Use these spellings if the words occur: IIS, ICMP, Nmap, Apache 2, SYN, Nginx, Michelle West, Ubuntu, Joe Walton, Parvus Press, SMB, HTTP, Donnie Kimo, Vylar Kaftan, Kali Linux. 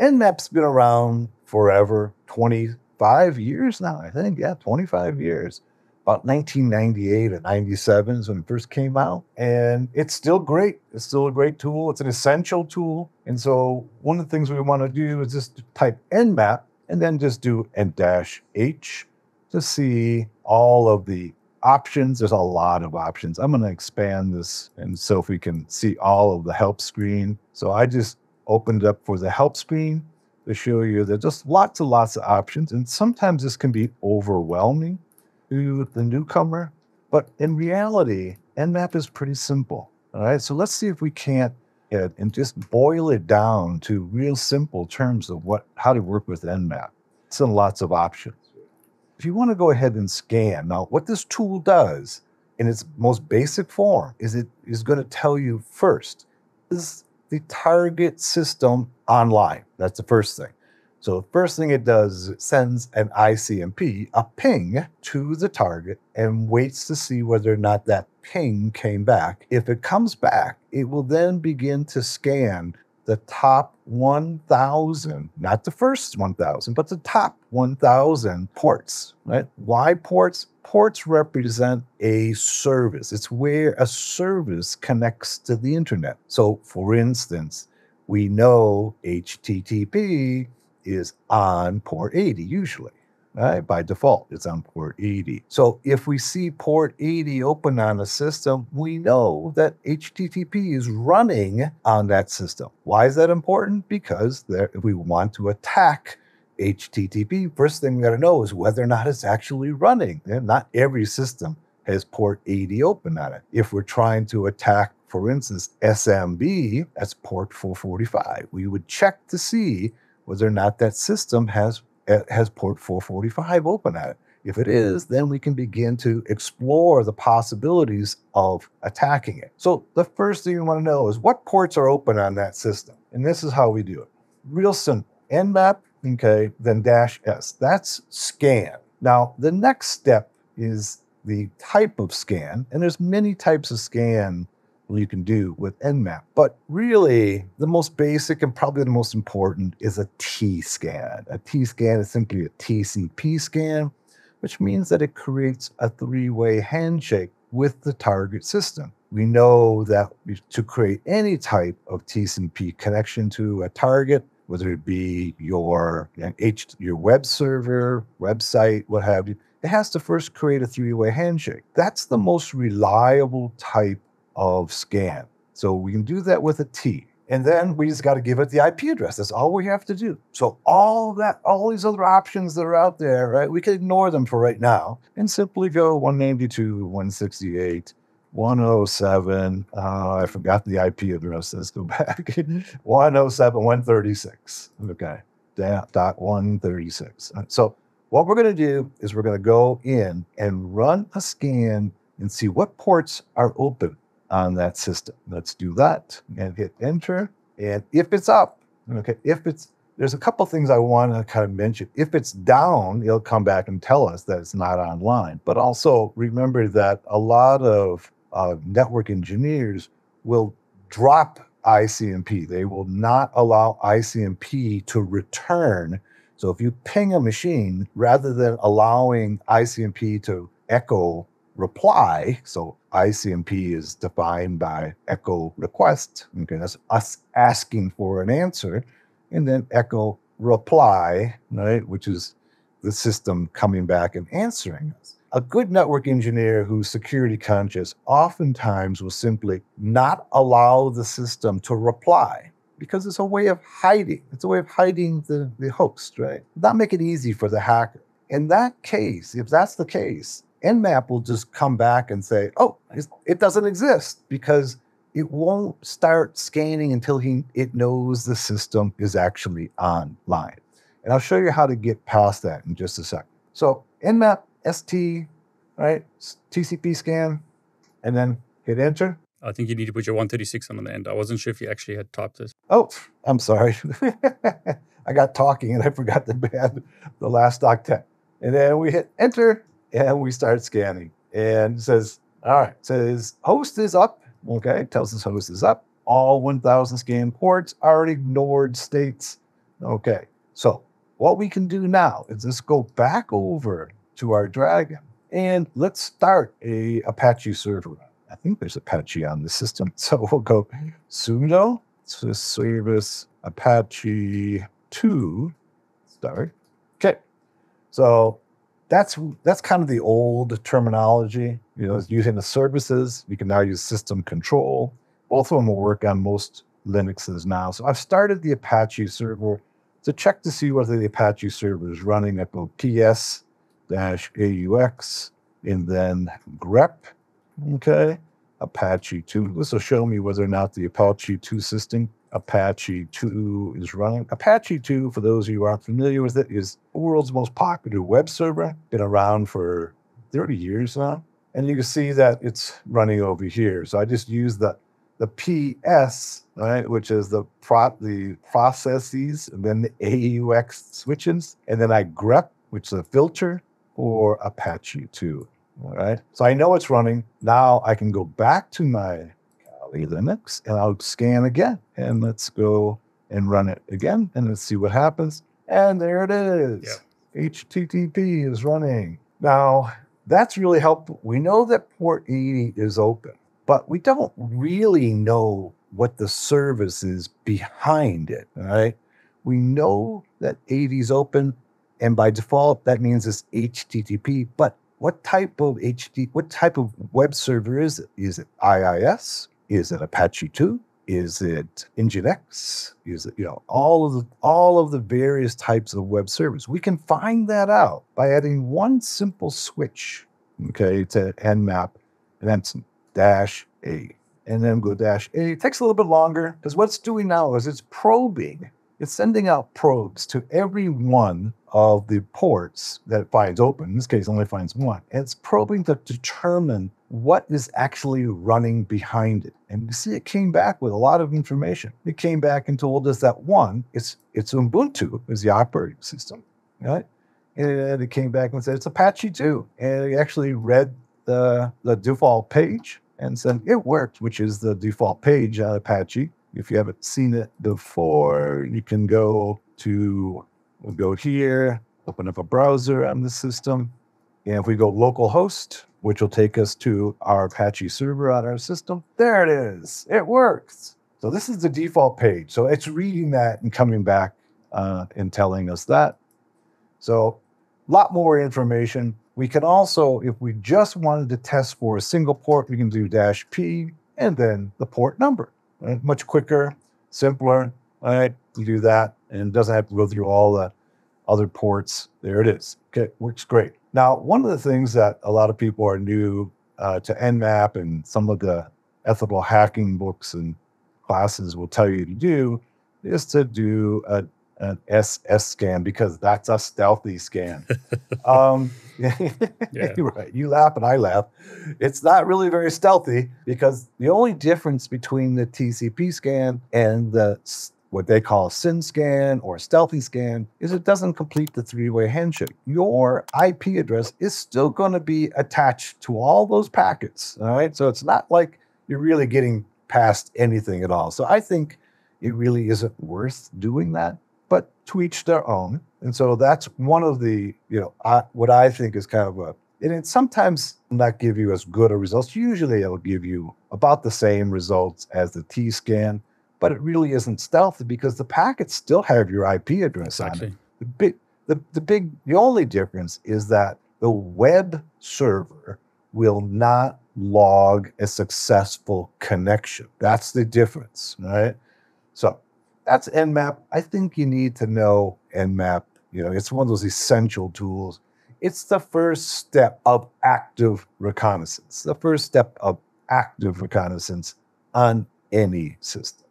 Nmap's been around forever, 25 years now, I think. Yeah, 25 years. About 1998 or 97 is when it first came out. And it's still great. It's still a great tool. It's an essential tool. And so one of the things we want to do is just type Nmap and then just do N-H to see all of the options. There's a lot of options. I'm going to expand this, and so if we can see all of the help screen. So I just opened up for the help screen to show you there's just lots and lots of options. And sometimes this can be overwhelming to the newcomer, but in reality, Nmap is pretty simple. All right, so let's see if we can't and just boil it down to real simple terms of how to work with Nmap. It's in lots of options. If you want to go ahead and scan, now what this tool does in its most basic form is it is going to tell you first, is the target system online? That's the first thing. So the first thing it does, it sends an ICMP, a ping to the target and waits to see whether or not that ping came back. If it comes back, it will then begin to scan the top 1,000, not the first 1,000, but the top 1,000 ports, right? Why ports? Ports represent a service. It's where a service connects to the internet. So for instance, we know HTTP is on port 80 usually, right? By default, it's on port 80. So if we see port 80 open on a system, we know that HTTP is running on that system. Why is that important? Because if we want to attack HTTP, first thing we gotta know is whether or not it's actually running. And not every system has port 80 open on it. If we're trying to attack, for instance, SMB, that's port 445. We would check to see whether or not that system has port 445 open at it. If it is, then we can begin to explore the possibilities of attacking it. So the first thing you want to know is what ports are open on that system. And this is how we do it. Real simple. Nmap, okay, then -S. That's scan. Now, the next step is the type of scan. And there's many types of scan you can do with Nmap. But really, the most basic and probably the most important is a T-scan. A T-scan is simply a TCP scan, which means that it creates a three-way handshake with the target system. We know that to create any type of TCP connection to a target, whether it be your web server, website, what have you, it has to first create a three-way handshake. That's the most reliable type of scan. So we can do that with a T. And then we just got to give it the IP address. That's all we have to do. So all these other options that are out there, right, we can ignore them for right now and simply go 192, 168, 107. I forgot the IP address. Let's go back. 107, 136. Okay. Dot 136. So what we're going to do is we're going to go in and run a scan and see what ports are open on that system. Let's do that and hit enter. And if it's up, okay, there's a couple things I want to kind of mention. If it's down, it'll come back and tell us that it's not online. But also remember that a lot of network engineers will drop ICMP. They will not allow ICMP to return. So if you ping a machine, rather than allowing ICMP to echo reply, so ICMP is defined by echo request, okay, that's us asking for an answer, and then echo reply, right, which is the system coming back and answering us. A good network engineer who's security conscious oftentimes will simply not allow the system to reply because it's a way of hiding. It's a way of hiding the host, right? Not make it easy for the hacker. In that case, if that's the case, Nmap will just come back and say, oh, it doesn't exist, because it won't start scanning until it knows the system is actually online. And I'll show you how to get past that in just a second. So Nmap ST, right, TCP scan, and then hit enter. I think you need to put your 136 on the end. I wasn't sure if you actually had typed this. Oh, I'm sorry. I got talking and I forgot the last octet. And then we hit enter. And we start scanning, and it says, all right, it says host is up. Okay, it tells us host is up. All 1,000 scan ports are ignored states. Okay, so what we can do now is let's go back over to our Dragon and let's start a Apache server. I think there's Apache on the system. So we'll go sudo service Apache 2 start. Okay, so that's kind of the old terminology. You know, using the services, you can now use system control. Both of them will work on most Linuxes now. So I've started the Apache server to check to see whether the Apache server is running. I go ps-aux and then grep. Okay, Apache 2. This will show me whether or not the Apache 2 system, Apache 2 is running. Apache 2, for those of you who aren't familiar with it, is the world's most popular web server. Been around for 30 years now. And you can see that it's running over here. So I just use the PS, right, which is the processes, and then the AUX switches, and then I grep, which is a filter, for Apache 2. All right, so I know it's running. Now I can go back to my Kali Linux and I'll scan again. And let's go and run it again and let's see what happens. And there it is. Yep. HTTP is running. Now that's really helpful. We know that port 80 is open, but we don't really know what the service is behind it. All right, we know that 80 is open and by default that means it's HTTP, but what type of web server is it? Is it IIS? Is it Apache 2? Is it Nginx? Is it, you know, all of the various types of web servers? We can find that out by adding one simple switch, okay, to Nmap, and that's -A, and then go -A. It takes a little bit longer because what's doing now is it's probing. It's sending out probes to every one of the ports that it finds open. In this case, it only finds one. And it's probing to determine what is actually running behind it. And you see it came back with a lot of information. It came back and told us that one, it's Ubuntu is the operating system, right? And it came back and said, it's Apache 2. And it actually read the default page and said, it worked, which is the default page on Apache. If you haven't seen it before, you can go here, open up a browser on the system. And if we go localhost, which will take us to our Apache server on our system, there it is. It works. So this is the default page. So it's reading that and coming back and telling us that. So a lot more information. We can also, if we just wanted to test for a single port, we can do -P and then the port number. Right? Much quicker, simpler. All right, you do that, and it doesn't have to go through all the other ports. There it is. Okay, works great. Now, one of the things that a lot of people are new to Nmap and some of the ethical hacking books and classes will tell you to do is to do an SS scan because that's a stealthy scan. Yeah. Right. You laugh and I laugh. It's not really very stealthy because the only difference between the TCP scan and the what they call SYN scan or stealthy scan is it doesn't complete the three-way handshake. Your IP address is still going to be attached to all those packets. All right. So it's not like you're really getting past anything at all. So I think it really isn't worth doing that, but to each their own. And so that's one of the, you know, what I think is kind of a, and it sometimes not give you as good a results. Usually it'll give you about the same results as the T-scan, but it really isn't stealthy because the packets still have your IP address on it. The only difference is that the web server will not log a successful connection. That's the difference, right? So that's Nmap. I think you need to know Nmap. You know, it's one of those essential tools. It's the first step of active reconnaissance, the first step of active reconnaissance on any system.